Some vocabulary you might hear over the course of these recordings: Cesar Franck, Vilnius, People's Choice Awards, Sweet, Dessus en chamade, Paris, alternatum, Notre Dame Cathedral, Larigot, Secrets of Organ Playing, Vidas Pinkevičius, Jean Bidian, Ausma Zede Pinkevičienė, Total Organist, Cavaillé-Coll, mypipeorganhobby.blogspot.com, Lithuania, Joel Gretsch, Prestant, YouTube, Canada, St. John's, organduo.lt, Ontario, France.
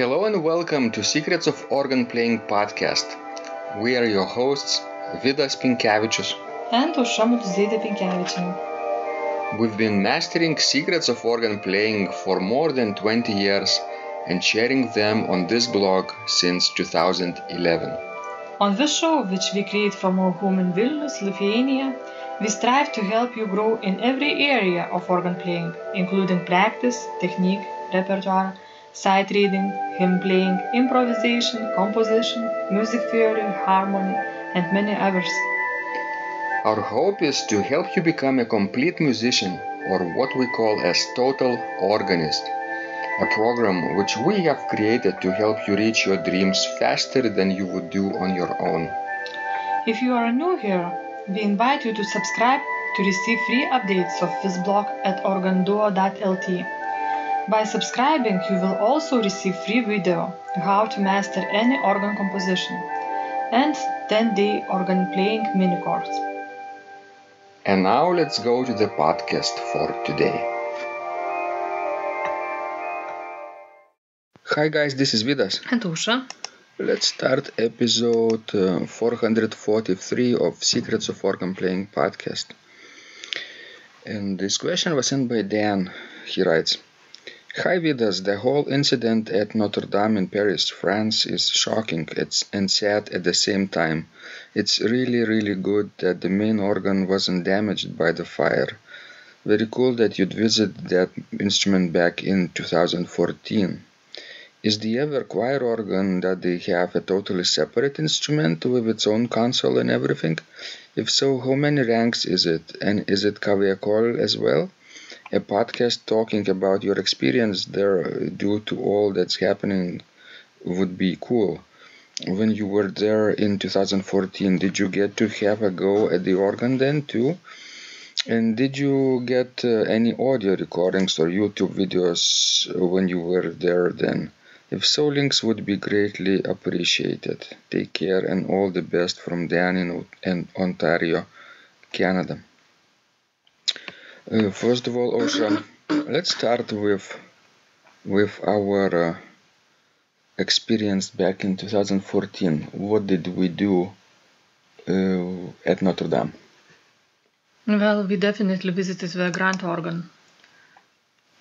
Hello and welcome to Secrets of Organ Playing podcast. We are your hosts, Vidas Pinkevičius and Ausma Zede Pinkevičienė. We've been mastering secrets of organ playing for more than 20 years and sharing them on this blog since 2011. On this show, which we create from our home in Vilnius, Lithuania, we strive to help you grow in every area of organ playing, including practice, technique, repertoire, sight reading, hymn playing, improvisation, composition, music theory, harmony, and many others. Our hope is to help you become a complete musician, or what we call as Total Organist, a program which we have created to help you reach your dreams faster than you would do on your own. If you are new here, we invite you to subscribe to receive free updates of this blog at organduo.lt. By subscribing, you will also receive free video, how to master any organ composition, and 10-day organ playing mini course. And now let's go to the podcast for today. Hi guys, this is Vidas. And Usha. Let's start episode 443 of Secrets of Organ Playing podcast. And this question was sent by Dan. He writes, "Hi Vidas, the whole incident at Notre Dame in Paris, France is shocking and sad at the same time. It's really good that the main organ wasn't damaged by the fire. Very cool that you'd visit that instrument back in 2014. Is the ever choir organ that they have a totally separate instrument with its own console and everything? If so, how many ranks is it? And is it Cavaillé-Coll as well? A podcast talking about your experience there due to all that's happening would be cool. When you were there in 2014, did you get to have a go at the organ then too? And did you get any audio recordings or YouTube videos when you were there then? If so, links would be greatly appreciated. Take care and all the best from Dan in Ontario, Canada." First of all, Ausha, let's start with our experience back in 2014. What did we do at Notre Dame? Well, we definitely visited the grand organ.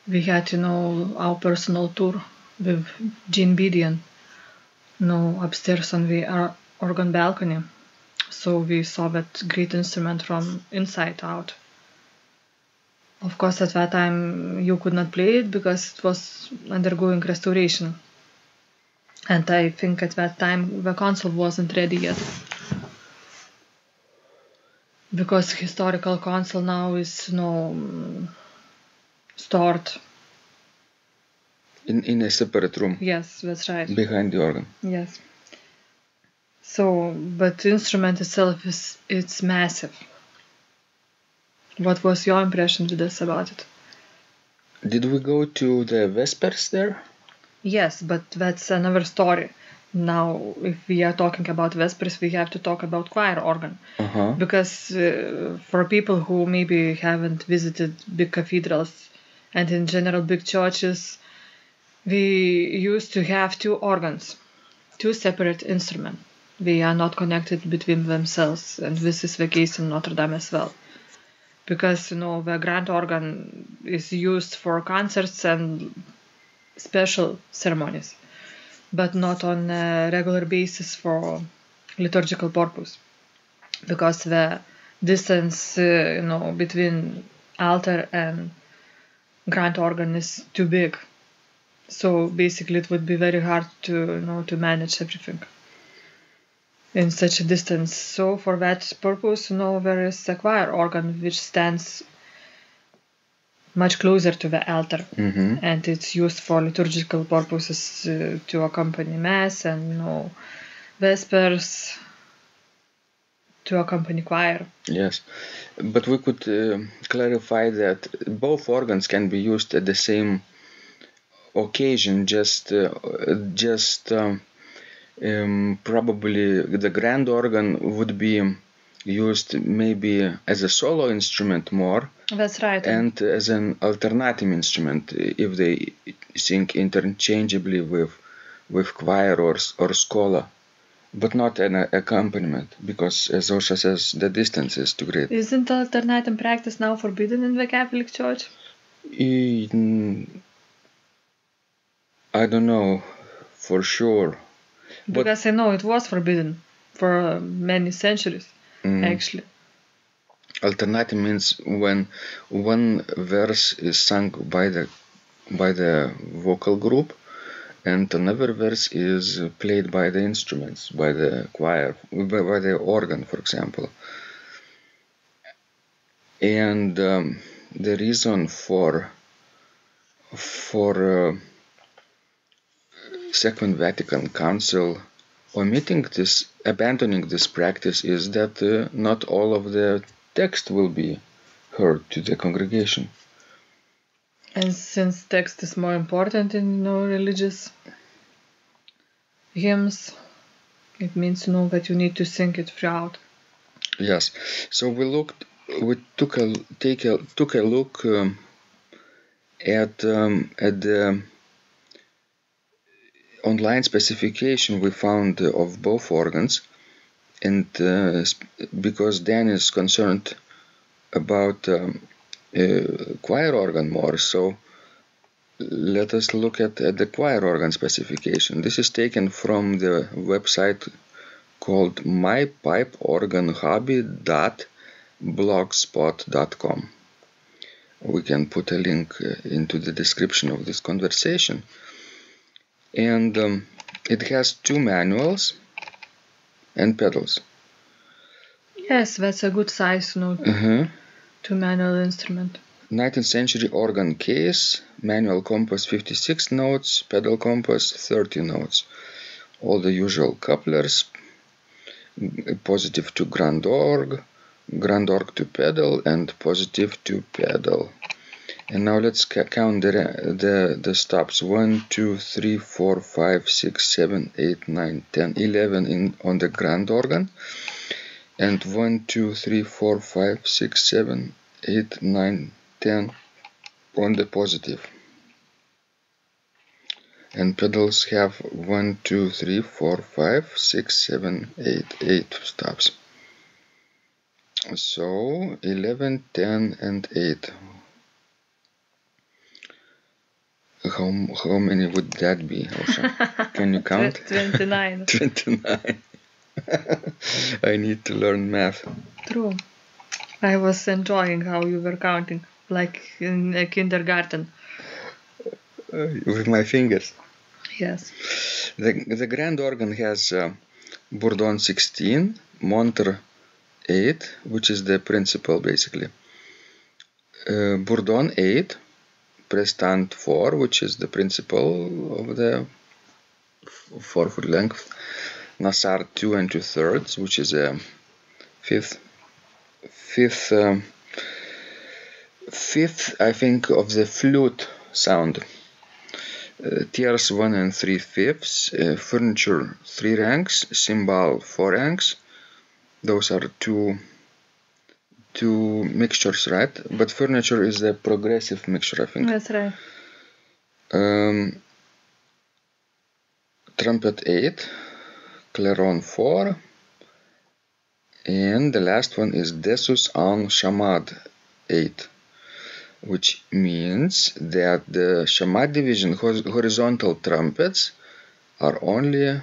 We had, our personal tour with Jean Bidian, upstairs on the organ balcony. So we saw that great instrument from inside out. Of course, at that time you could not play it because it was undergoing restoration. And I think at that time the console wasn't ready yet. Because historical console now is, stored. In a separate room? Yes, that's right. Behind the organ? Yes. So, but the instrument itself, it's massive. What was your impression with us about it? Did we go to the Vespers there? Yes, but that's another story. Now, if we are talking about Vespers, we have to talk about choir organ. Uh-huh. Because for people who maybe haven't visited big cathedrals and in general big churches, we used to have two organs, two separate instruments. They are not connected between themselves, and this is the case in Notre Dame as well. Because, the grand organ is used for concerts and special ceremonies, but not on a regular basis for liturgical purpose. Because the distance, between altar and grand organ is too big. So basically it would be very hard to manage everything in such a distance. So for that purpose, there is a choir organ which stands much closer to the altar. Mm-hmm. And it's used for liturgical purposes to accompany mass and, vespers, to accompany choir. Yes, but we could clarify that both organs can be used at the same occasion, probably the grand organ would be used maybe as a solo instrument more. That's right. And as an alternative instrument if they sync interchangeably with with choir or scola, but not an accompaniment, because, as Osha says, the distance is too great. Isn't alternatum practice now forbidden in the Catholic Church? I don't know for sure. Because I know it was forbidden for many centuries, actually. Alternatum means when one verse is sung by the vocal group, and another verse is played by the instruments, by the choir, by the organ, for example. And the reason for Second Vatican Council abandoning this practice is that not all of the text will be heard to the congregation. And since text is more important in religious hymns, it means that you need to sing it throughout. Yes. So we took a look at the online specification we found of both organs, and because Dan is concerned about choir organ more, so let us look at the choir organ specification. This is taken from the website called mypipeorganhobby.blogspot.com. We can put a link into the description of this conversation. And it has two manuals and pedals. Yes, that's a good size, to manual instrument. 19th century organ case, manual compass 56 notes, pedal compass 30 notes. All the usual couplers, positive to grand org to pedal, and positive to pedal. And now let's count the stops. 1, 2, 3, 4, 5, 6, 7, 8, 9, 10, 11 on the grand organ. And 1, 2, 3, 4, 5, 6, 7, 8, 9, 10 on the positive. And pedals have 1, 2, 3, 4, 5, 6, 7, 8, 8 stops. So 11, 10 and 8. How many would that be, Osha? Can you count? 29. 29. I need to learn math. True. I was enjoying how you were counting, like in a kindergarten. With my fingers. Yes. The grand organ has Bourdon 16, Montre 8, which is the principal basically. Bourdon 8. Prestant 4, which is the principal of the 4 foot length. Nassar 2 2/3, which is a fifth, I think, of the flute sound. Tiers 1 3/5, furniture 3 ranks, cymbal 4 ranks. Those are two mixtures, right? But furniture is a progressive mixture, I think. That's right. Trumpet 8, clairon 4, and the last one is Dessus en chamade 8, which means that the chamade division horizontal trumpets are only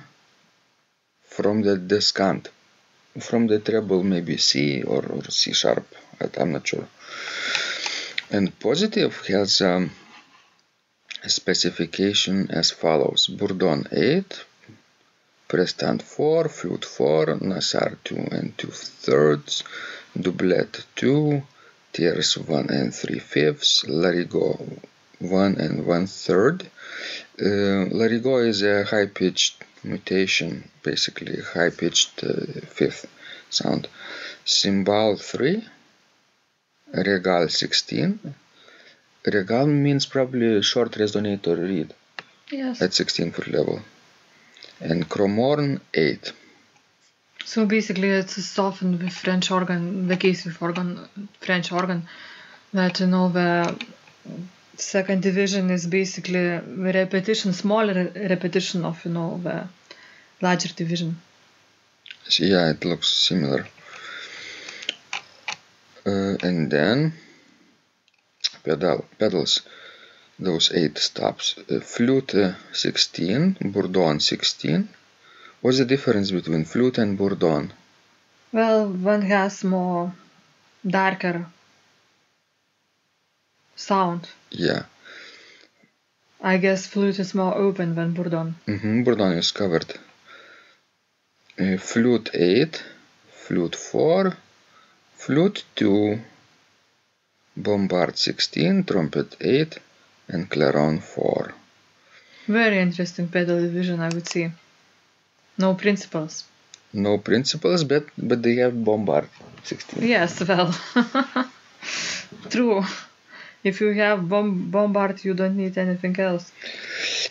from the descant. From the treble, maybe C or C sharp, I'm not sure. And positive has a specification as follows: Bourdon 8, Prestant 4, Flute 4, Nassar 2 2/3, Doublet 2, Tiers 1 3/5, Larigot 1 1/3. Larigot is a high-pitched mutation, basically high-pitched fifth sound. Cymbal 3, Regal 16. Regal means probably short resonator reed. Yes. At 16-foot level. And Cromorne 8. So basically, it's softened with French organ, the case with French organ, that the second division is basically repetition, smaller repetition of, the larger division. Yeah, it looks similar. And then pedals, those 8 stops. Flute 16, bourdon 16. What's the difference between flute and bourdon? Well, one has more darker sound. Yeah. I guess flute is more open than bourdon. Mm-hmm. Bourdon is covered. Flute 8, flute 4, flute 2, bombard 16, trumpet 8, and clarion 4. Very interesting pedal division, I would say. No principles. No principles, but they have bombard 16. Yes, well, true. If you have bombard, you don't need anything else.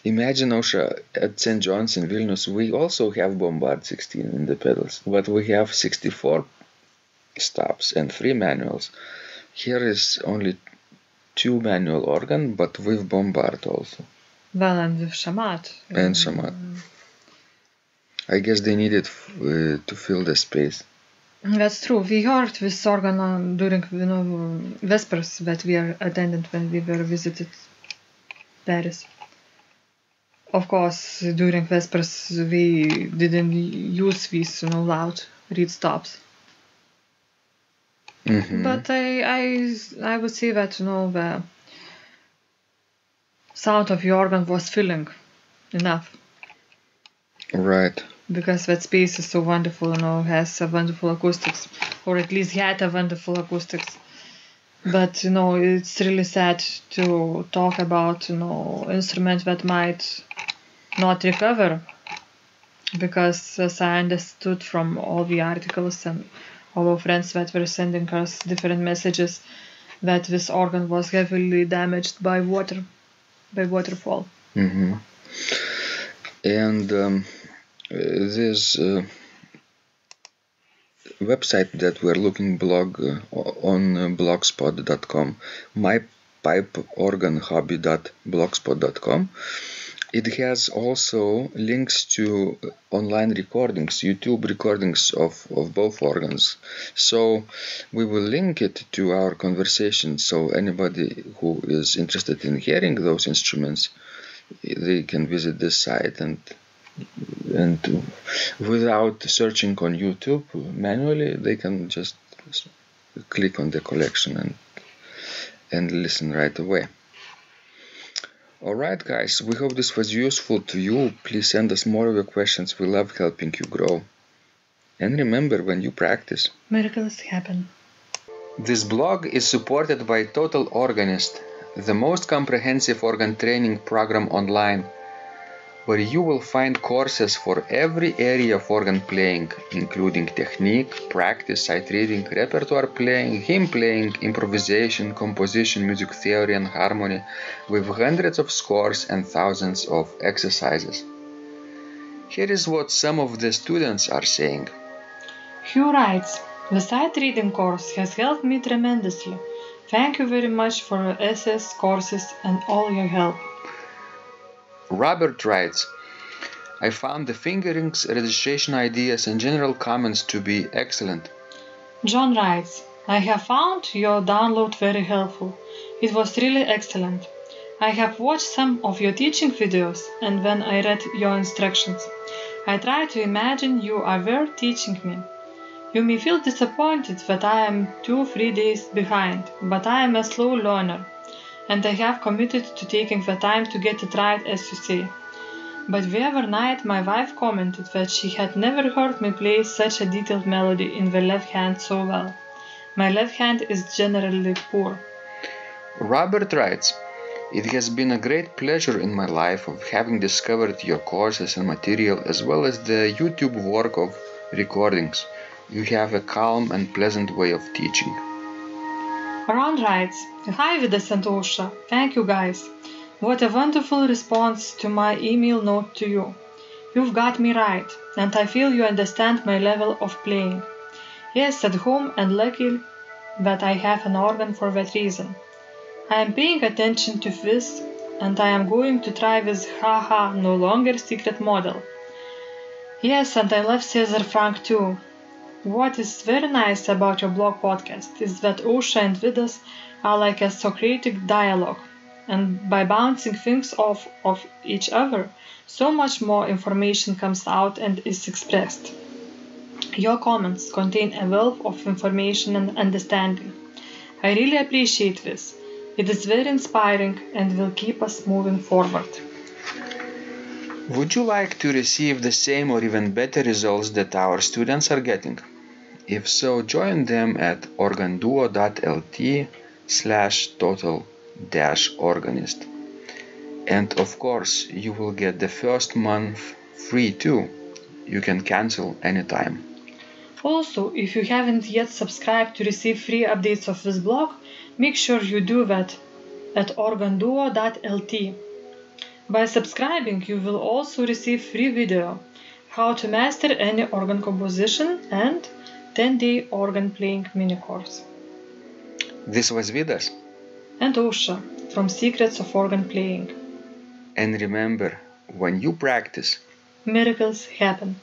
Imagine, Osha, at St. John's in Vilnius, we also have bombard 16 in the pedals, but we have 64 stops and 3 manuals. Here is only 2 manual organ, but with bombard also. Well, and with shamat. And shamat. I guess they needed to fill the space. That's true. We heard this organ during Vespers that we attended when we were visited Paris. Of course, during Vespers we didn't use these loud reed stops. Mm-hmm. But I would say that the sound of the organ was filling enough. Right. Because that space is so wonderful, has a wonderful acoustics, or at least had a wonderful acoustics. But, it's really sad to talk about, instruments that might not recover. Because, as I understood from all the articles and all our friends that were sending us different messages, that this organ was heavily damaged by water, by waterfall. Mm-hmm. And this website that we're looking on blogspot.com, mypipeorganhobby.blogspot.com, it has also links to online recordings, YouTube recordings of both organs. So we will link it to our conversation, so anybody who is interested in hearing those instruments, they can visit this site and without searching on YouTube manually, they can just click on the collection and listen right away. All right, guys, we hope this was useful to you. Please send us more of your questions. We love helping you grow. And remember, when you practice, miracles happen. This blog is supported by Total Organist, the most comprehensive organ training program online, where you will find courses for every area of organ playing, including technique, practice, sight reading, repertoire playing, hymn playing, improvisation, composition, music theory and harmony, with hundreds of scores and thousands of exercises. Here is what some of the students are saying. Hugh writes, "The sight reading course has helped me tremendously. Thank you very much for SS courses and all your help." Robert writes, "I found the fingerings, registration ideas and general comments to be excellent." John writes, "I have found your download very helpful. It was really excellent. I have watched some of your teaching videos, and when I read your instructions, I try to imagine you are there teaching me. You may feel disappointed that I am 2-3 days behind, but I am a slow learner, and I have committed to taking the time to get it right, as you say. But the other night my wife commented that she had never heard me play such a detailed melody in the left hand so well. My left hand is generally poor." Robert writes, "It has been a great pleasure in my life of having discovered your courses and material, as well as the YouTube work of recordings. You have a calm and pleasant way of teaching." Ron writes, "Hi Vidas and Osha, thank you guys. What a wonderful response to my email note to you. You've got me right, and I feel you understand my level of playing. Yes, at home, and lucky that I have an organ for that reason. I am paying attention to this, and I am going to try with haha no longer secret model. Yes, and I love Cesar Franck too. What is very nice about your blog podcast is that Usha and Vidas are like a Socratic dialogue, and by bouncing things off of each other, so much more information comes out and is expressed. Your comments contain a wealth of information and understanding. I really appreciate this. It is very inspiring and will keep us moving forward. Would you like to receive the same or even better results that our students are getting? If so, join them at organduo.lt/total-organist. And of course, you will get the first month free too. You can cancel anytime. Also, if you haven't yet subscribed to receive free updates of this blog, make sure you do that at organduo.lt. By subscribing, you will also receive free video, how to master any organ composition, and 10-day organ playing mini course. This was Vidas and Usha from Secrets of Organ Playing. And remember, when you practice, miracles happen.